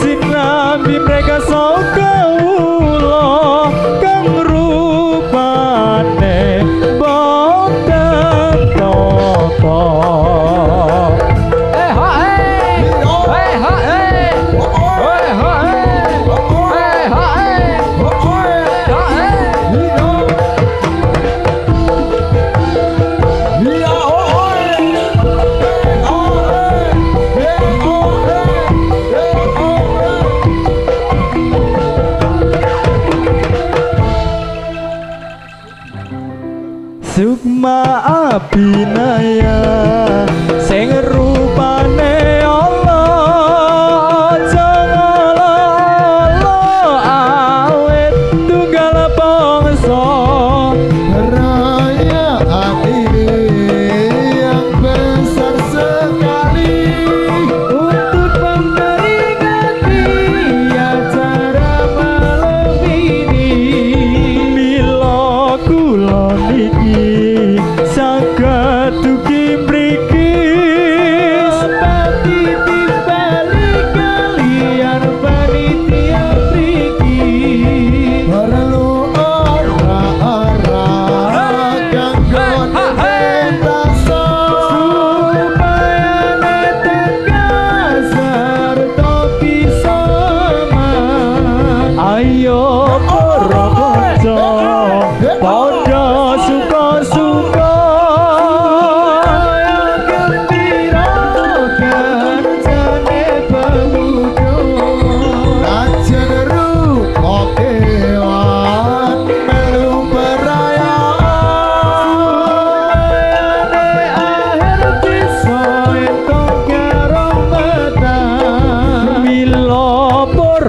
Sing nami mereka sok kawula. Sukma Abhinaya sing rupane Allah jangala Allah awet tunggal bangsa rayaan ini yang besar sekali untuk memperingati acara malam ini mila kula niki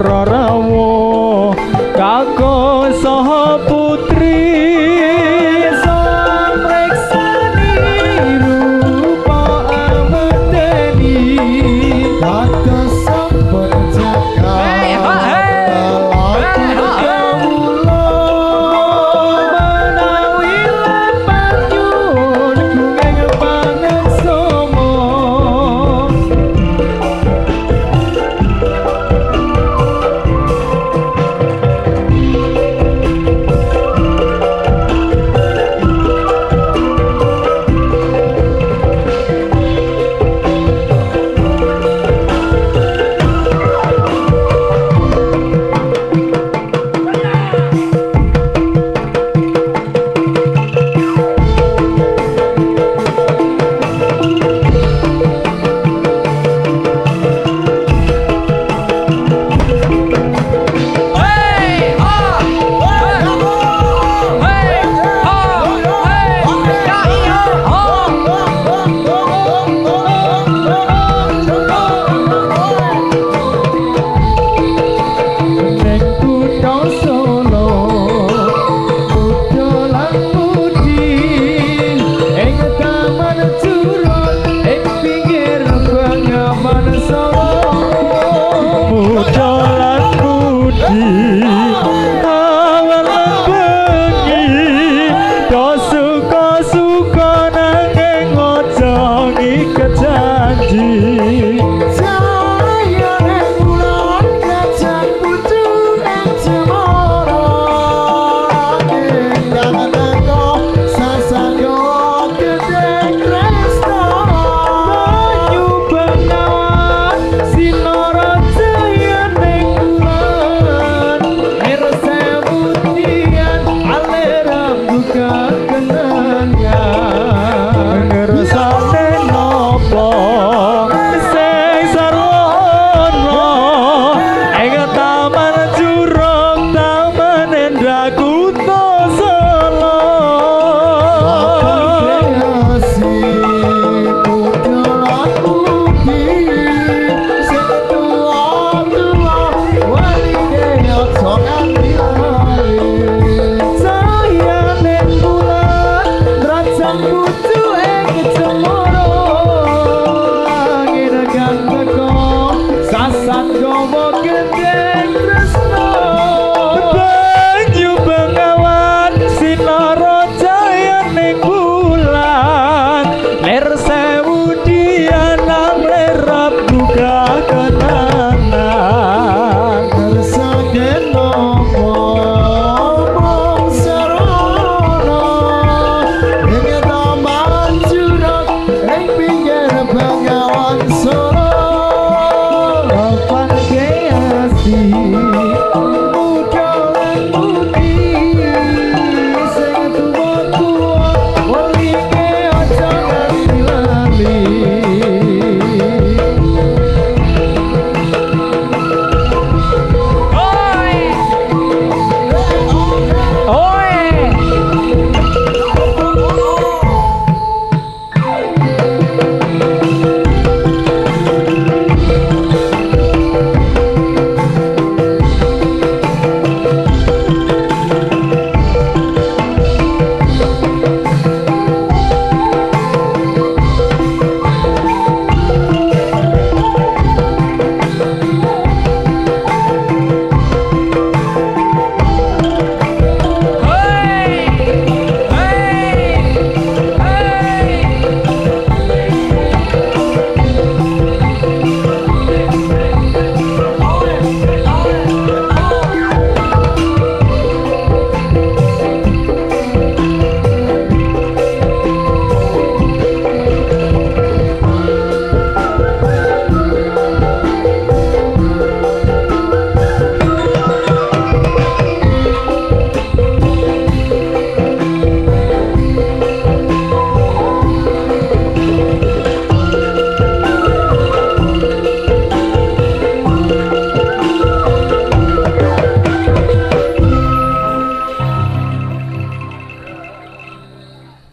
Rarawo kago sahabu.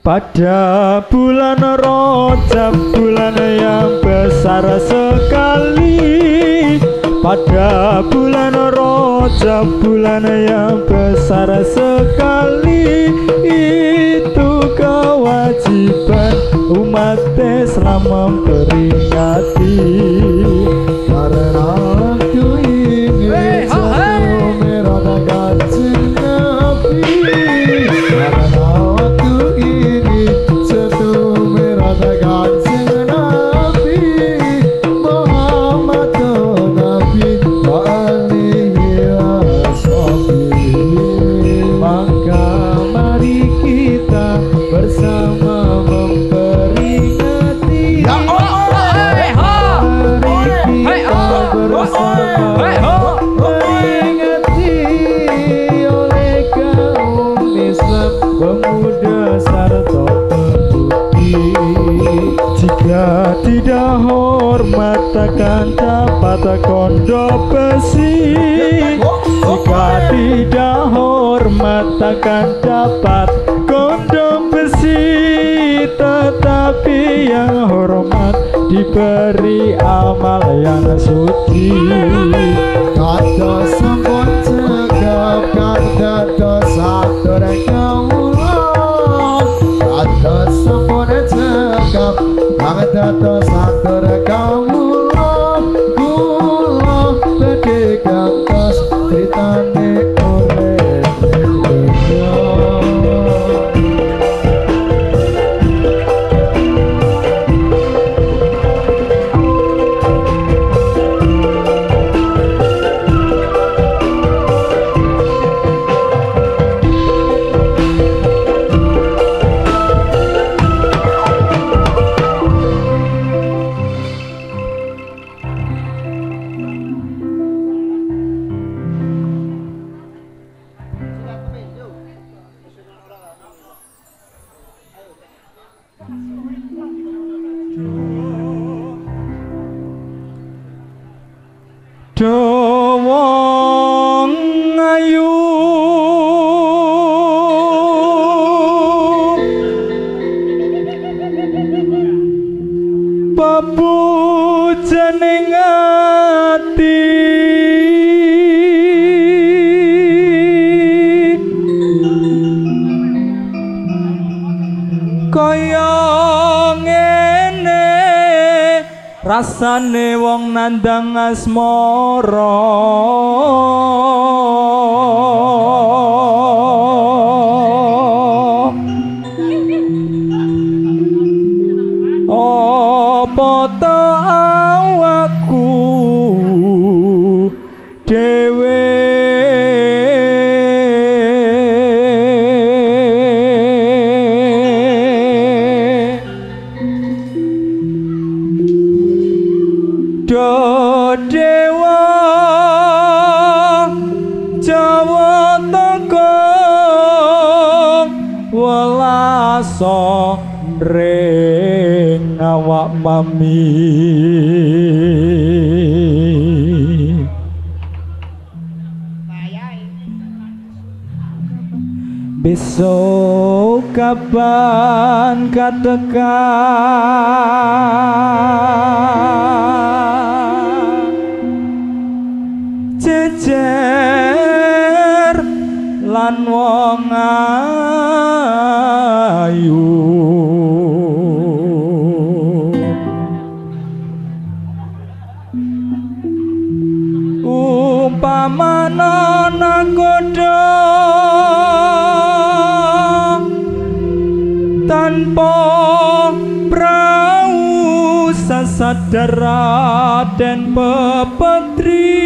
Pada bulan Rajab, bulan yang besar sekali. Pada bulan Rajab, bulan yang besar sekali. Itu kewajiban umat Islam memperingati. Karena itu ini jatuh merona gaji Nabi. Tidak hormat takkan dapat kondo besi. Jika tidak hormat takkan dapat kondo besi. Tetapi yang hormat diberi amal yang suci. Kata sampun cegap, kata dosa terengkau ulang. Kata sampun cegap, kata dosa terengkau ulang. Ulang berdek atas ceritane oleh rasane wong nandang asmara. Apa ta awakku dhewe ring awak mami besok kapan katakan jejer lan wong ayu mana nagoda tanpa prau sasadara dan pepetri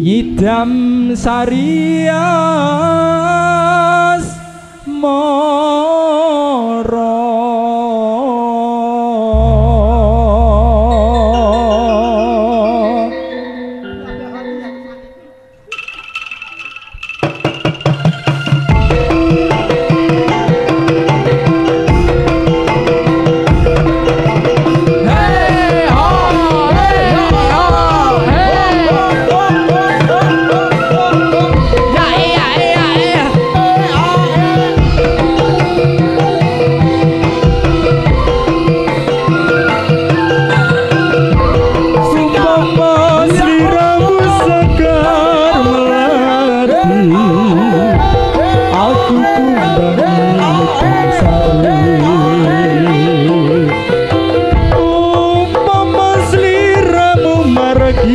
idam sarias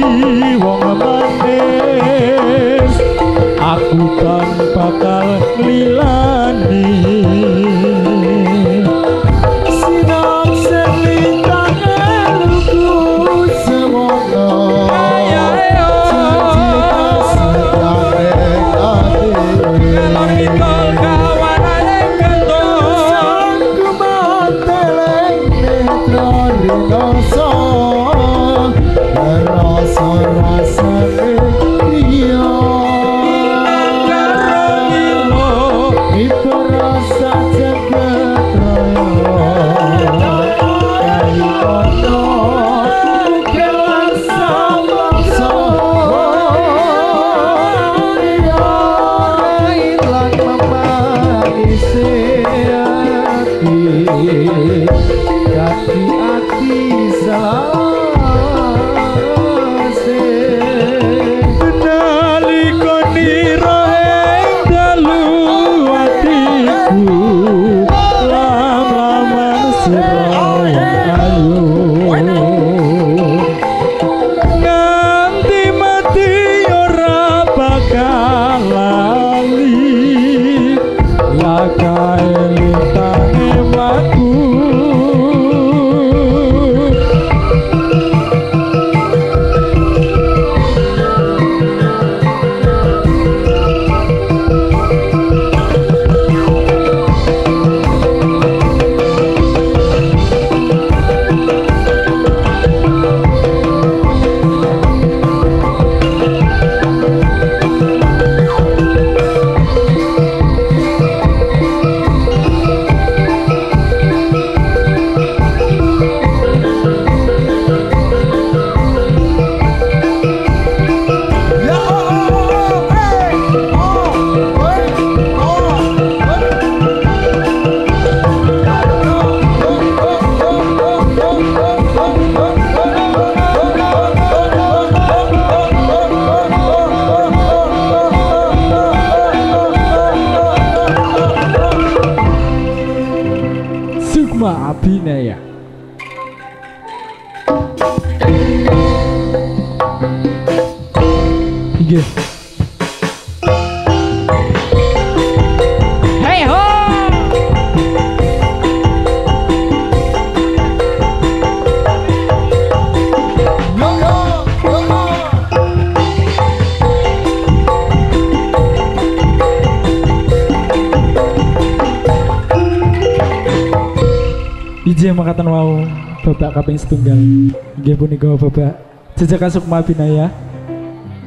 wong manis, aku kan bakal lilani. Sinar selita eluku semono, cinta sekarang hati. Sukma Abhinaya. Ijih makatan wau babak kaping setunggal nggih punika babak jejaka Sukma Abhinaya.